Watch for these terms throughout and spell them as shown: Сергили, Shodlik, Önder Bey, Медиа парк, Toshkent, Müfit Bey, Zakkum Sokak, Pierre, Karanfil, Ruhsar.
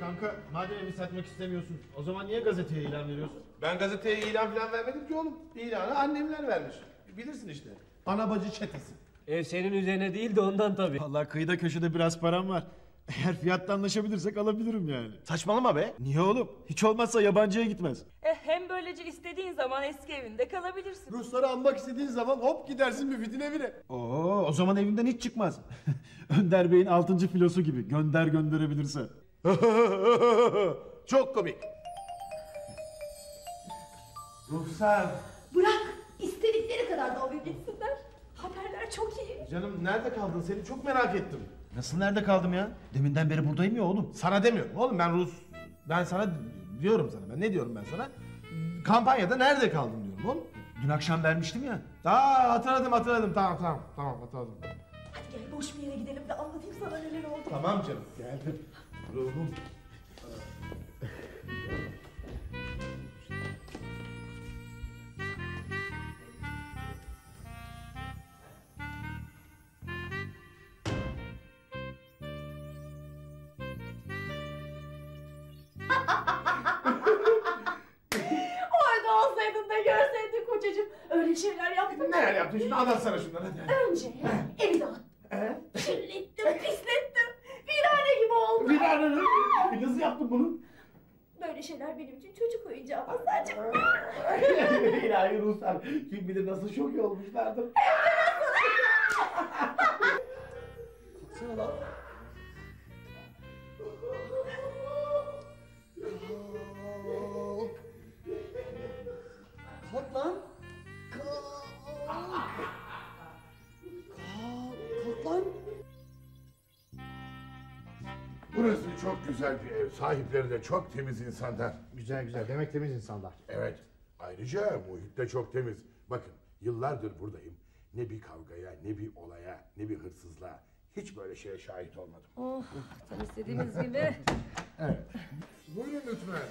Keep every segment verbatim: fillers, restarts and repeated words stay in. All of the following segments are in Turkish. kanka, madem evi satmak istemiyorsun, o zaman niye gazeteye ilan veriyorsun? Ben gazeteye ilan falan vermedim ki oğlum. İlanı annemler vermiş. Bilirsin işte. Ana bacı çetesi. Ev senin üzerine değil de ondan tabii. Vallahi kıyıda köşede biraz param var. Eğer fiyatta anlaşabilirsek alabilirim yani. Saçmalama be. Niye oğlum? Hiç olmazsa yabancıya gitmez. E hem böylece istediğin zaman eski evinde kalabilirsin. Ruhsar'ı anmak istediğin zaman hop gidersin Müfit'in evine. Oo, o zaman evimden hiç çıkmaz. Önder Bey'in altıncı filosu gibi gönder gönderebilirse. Çok komik. Ruhsar. Bırak. İstedikleri kadar dalga geçsinler. Haberler çok iyi. Canım nerede kaldın? Seni çok merak ettim. Nasıl nerede kaldım ya? Deminden beri buradayım ya oğlum. Sana demiyorum oğlum, ben Rus... Ben sana diyorum sana, ben ne diyorum ben sana? Kampanyada nerede kaldım diyorum oğlum. Dün akşam vermiştim ya. Aa hatırladım hatırladım, tamam tamam tamam hatırladım. Hadi gel boş bir yere gidelim de anlatayım sana neler oldu. Tamam canım, geldim. Ruhum. Görseydin kocacığım, öyle şeyler yaptın. Neler yaptın şimdi, anlatsana şunları hadi. Önce evi dağıttım, kirlettim, pislettim, virane gibi oldum. Virane mi? Nasıl yaptın bunu? Böyle şeyler benim için çocuk oyuncağı Ruhsar'cığım. İlahi Ruhsar, kim bilir nasıl şok olmuşlardır. Kalksana lan. Kalk lan! Kalk! Kalk lan! Burası çok güzel bir ev. Sahipleri de çok temiz insanlar. Güzel güzel. Demek temiz insanlar. Evet. Ayrıca muhit de çok temiz. Bakın yıllardır buradayım. Ne bir kavgaya, ne bir olaya, ne bir hırsızlığa. Hiç böyle şeye şahit olmadım. Oh! Tam istediğimiz gibi. Evet. Buyurun lütfen.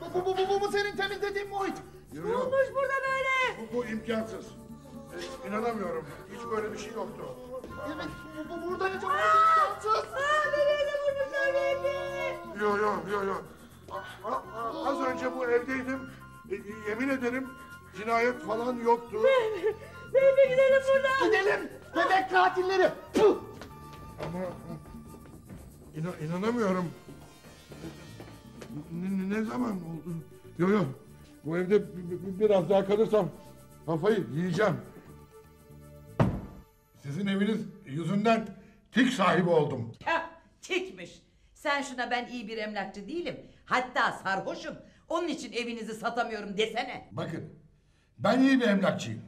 Bu, bu, bu, bu, bu senin temin dediğin muhit. Ne olmuş burada böyle? Bu, bu imkansız. E, inanamıyorum. Hiç böyle bir şey yoktu. Evet, bu, bu burada ne çok imkansız. Aaa, beni öyle vurdumlar beni. Yo, yo, yo, yo. A, a, a, az önce bu evdeydim. E, yemin ederim cinayet falan yoktu. Beybe gidelim buradan. Gidelim, bebek katilleri. Puh. Ama inan, inanamıyorum. Ne, ne zaman oldu? Yok yok, bu evde biraz daha kalırsam kafayı yiyeceğim. Sizin eviniz yüzünden tik sahibi oldum. Ha, tikmiş. Sen şuna ben iyi bir emlakçı değilim. Hatta sarhoşum. Onun için evinizi satamıyorum desene. Bakın, ben iyi bir emlakçıyım.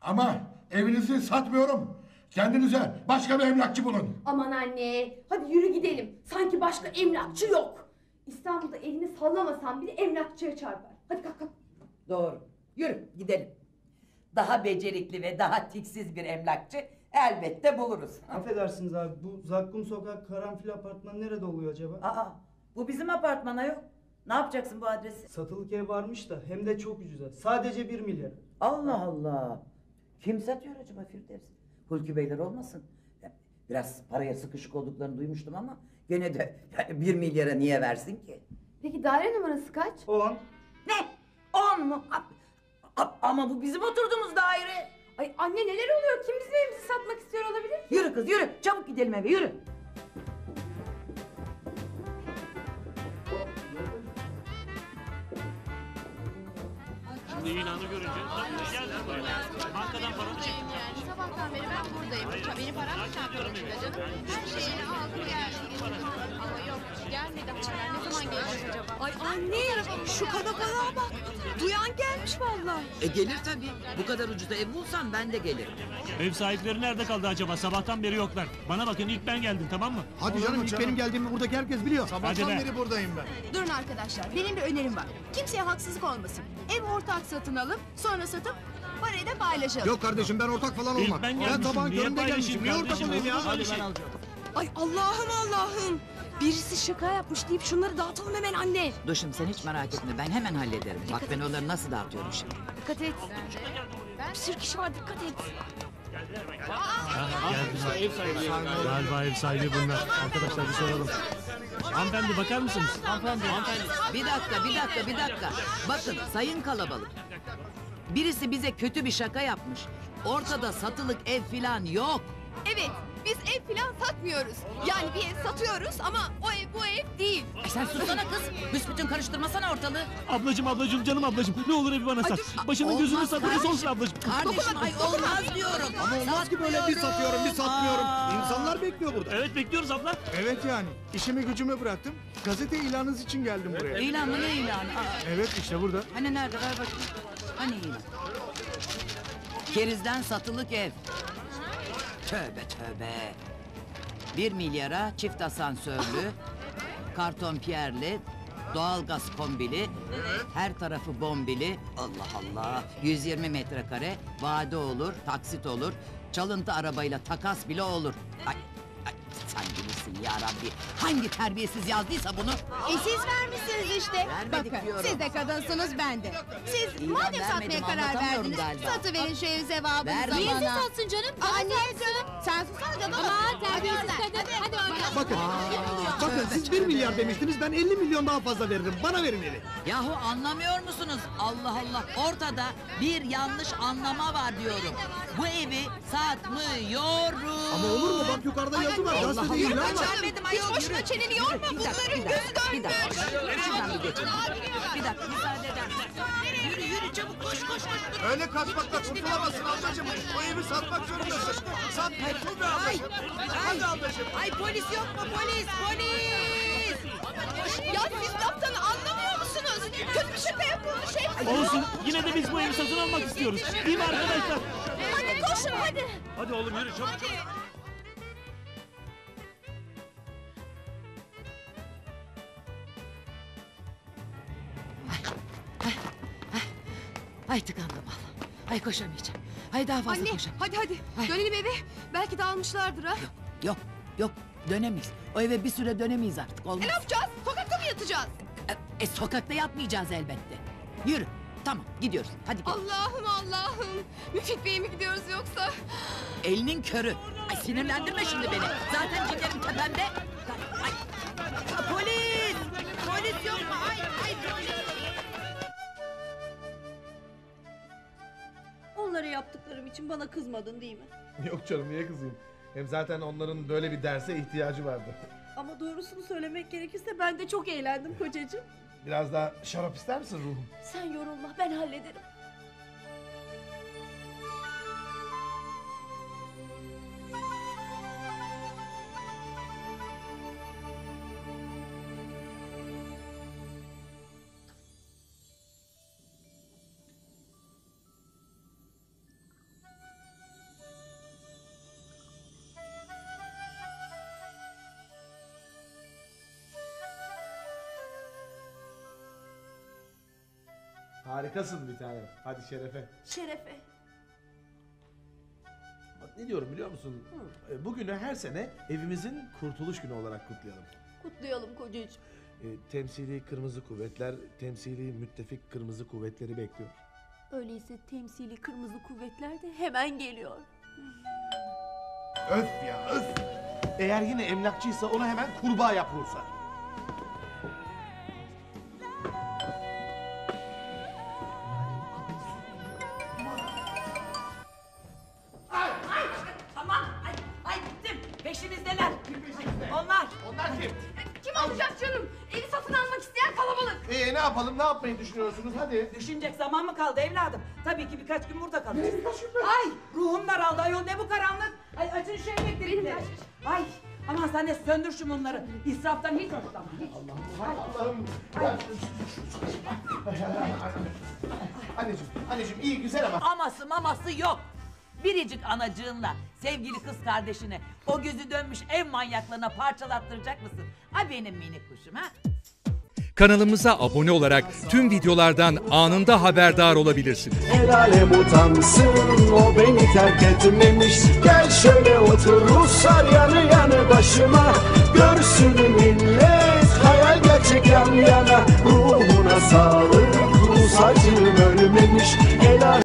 Ama evinizi satmıyorum. Kendinize başka bir emlakçı bulun. Aman anne, hadi yürü gidelim. Sanki başka emlakçı yok. İstanbul'da elini sallamasan bile emlakçıya çarpar. Hadi kalk kalk. Doğru. Yürü gidelim. Daha becerikli ve daha tiksiz bir emlakçı elbette buluruz. Affedersiniz abi, bu Zakkum Sokak Karanfil apartmanı nerede oluyor acaba? Aa, bu bizim apartmana yok. Ne yapacaksın bu adresi? Satılık ev varmış da hem de çok ucuza. Sadece bir milyar. Allah Allah. Kim satıyor acaba Firdevs? Hulki Beyler olmasın? Biraz paraya sıkışık olduklarını duymuştum ama gene de yani bir milyara niye versin ki? Peki daire numarası kaç? On. Ne? On mu? A A ama bu bizim oturduğumuz daire. Ay anne neler oluyor? Kim bizim evimizi satmak istiyor olabilir? Yürü kız yürü. Çabuk gidelim eve yürü. Şimdi ilanı göreceğiz. Arkadan paramı çektim. Sabahtan beri ben buradayım. Benim param çarptırılıyor canım. Her şeyini aldım geldim. Ama yok gelmedi paralar. Ne zaman gelecek acaba? Ay anne şu kalabalığa bak. Duyan gelmiş vallahi. E gelir tabii. Bu kadar ucuza ev bulsam ben de gelirim. Ev sahipleri nerede kaldı acaba? Sabahtan beri yoklar. Bana bakın ilk ben geldim tamam mı? Hadi canım ilk benim geldiğimi buradaki herkes biliyor. Sabahtan beri buradayım ben. Durun arkadaşlar benim bir önerim var. Kimseye haksızlık olmasın. Ev ortak satın alıp sonra satıp parayı da paylaşalım. Yok kardeşim ben ortak falan olmam. Ben, ben tabağın göründe gelmişim. Niye ortak olayım ya? Ay Allah'ım Allah'ım. Birisi şaka yapmış deyip şunları dağıtalım hemen anne. Duşum sen hiç merak etme ben hemen hallederim. Dikkat Bak et. Ben onları nasıl dağıtıyorum şimdi. Dikkat et. Bir sürü kişi var dikkat et. Galiba ev sahibi bunlar. Arkadaşlar bir soralım. Hanımefendi bakar mısınız? Hanımefendi. Bir dakika, bir dakika, bir dakika. Bakın sayın kalabalık. Birisi bize kötü bir şaka yapmış. Ortada satılık ev filan yok. Evet. Biz ev filan satmıyoruz. Yani bir ev satıyoruz ama o ev bu ev değil. Ay sen susana kız. Büsbütün karıştırmasana ortalığı. Ablacığım, ablacığım, canım ablacığım. Ne olur evi bana sat. Başının gözünü satırsa olsun ablacığım. Kardeşim ay olmaz diyorum. Ama olmaz ki böyle bir satıyorum, bir satmıyorum. İnsanlar bekliyor burada. Evet bekliyoruz abla. Evet yani. İşimi gücümü bıraktım. Gazete ilanınız için geldim buraya. İlan mı ne ilanı? Evet işte burada. Hani nerede? Ver bakayım. Hani ilan? Kerizden satılık ev. Tövbe tövbe. Bir milyara çift asansörlü, karton Pierre'li, doğalgaz kombili, her tarafı bombili, Allah Allah, yüz yirmi metrekare, vade olur, taksit olur, çalıntı arabayla takas bile olur. Ay, ay, sen bilirsin ya Rabbi, hangi terbiyesiz yazdıysa bunu? E siz vermişsiniz işte. Vermedik bakın, diyorum. Siz de kadınsınız, ben de. Siz İlan madem satmaya karar verdiniz, satıverin şu ev zevabını zamana. Neyse satsın canım? Anne canım. Sen susana canım. Aman terbiyesiz kadın. Hadi bakalım. Bakın, aa, bakın tövbe, siz bir milyar demiştiniz, ben elli milyon daha fazla veririm. Bana verin evi. Yahu anlamıyor musunuz? Allah Allah, ortada bir yanlış anlama var diyorum. Bu evi satmıyoruz. Ama olur mu? Bak yukarıda yazı var. Gazete değil ama. Hiç boşuna çeneni yorma. Bunların gözü döndü. Bir dakika, müsaade eder misin? Yürü, yürü, çabuk, koş, koş, koş. Öyle kaçmakla kurtulamazsın ablacığım. O evi satmak zorundasın. Sat, kurtul be ablacığım. Hadi ablacığım. Ay polis yok mu? Polis, polis! Ya siz laftanı anlamıyor musunuz? Kötü bir şaka yapılmış ev. Olsun, yine de biz bu evi satın almak istiyoruz. Değil mi arkadaşlar? Hadi koşun, hadi. Hadi oğlum, yürü, çabuk, çabuk. Ay tıkandım Allah. Ay koşamayacağım. Ay daha fazla koşamayacağım. Anne hadi hadi ay. Dönelim eve. Belki dağılmışlardır ha. Yok yok yok dönemeyiz. O eve bir süre dönemeyiz artık olmaz. E ne yapacağız? Sokakta mı yatacağız? E, e sokakta yatmayacağız elbette. Yürü tamam gidiyoruz hadi gel. Allah'ım Allah'ım. Müfit Bey'e mi gidiyoruz yoksa? Elinin körü. Ay sinirlendirme şimdi beni. Zaten ciğerim tepemde. Ay. Polis! Polis yok mu? Ay ay polis! Onlara yaptıklarım için bana kızmadın değil mi? Yok canım niye kızayım? Hem zaten onların böyle bir derse ihtiyacı vardı. Ama doğrusunu söylemek gerekirse ben de çok eğlendim kocacığım. Biraz daha şarap ister misin ruhum? Sen yorulma ben hallederim. Harikasın bir tanem. Hadi şerefe. Şerefe. Bak ne diyorum biliyor musun? Hı. Bugünü her sene evimizin kurtuluş günü olarak kutlayalım. Kutlayalım kocacığım. E, temsili kırmızı kuvvetler, temsili müttefik kırmızı kuvvetleri bekliyor. Öyleyse temsili kırmızı kuvvetler de hemen geliyor. Öf ya öf. Eğer yine emlakçıysa onu hemen kurbağa yap Ruhsar. Ne yapmayı düşünüyorsunuz hadi? Düşünecek zaman mı kaldı evladım? Tabii ki birkaç gün burada kalacağız. Birkaç gün mü? Ay ruhum daraldı ayol ne bu karanlık? Ay açın şu elektrikleri. Ay aman sen de söndür şu bunları. İsraftan hiç hoşlanma. Allah'ım Allah'ım. Anneciğim anneciğim iyi güzel ama. Aması maması yok. Biricik anacığınla sevgili kız kardeşine o gözü dönmüş ev manyaklarına parçalattıracak mısın? Ay benim minik kuşum ha? Kanalımıza abone olarak tüm videolardan anında haberdar olabilirsiniz. El alem utansın, o beni terk etmemiş. Gel şöyle otur Ruhsar yanı yanı başıma. Görsün millet, hayal gerçek yan yana. Ruhuna sağlık, Ruhsarcığım ölmemiş. El alem...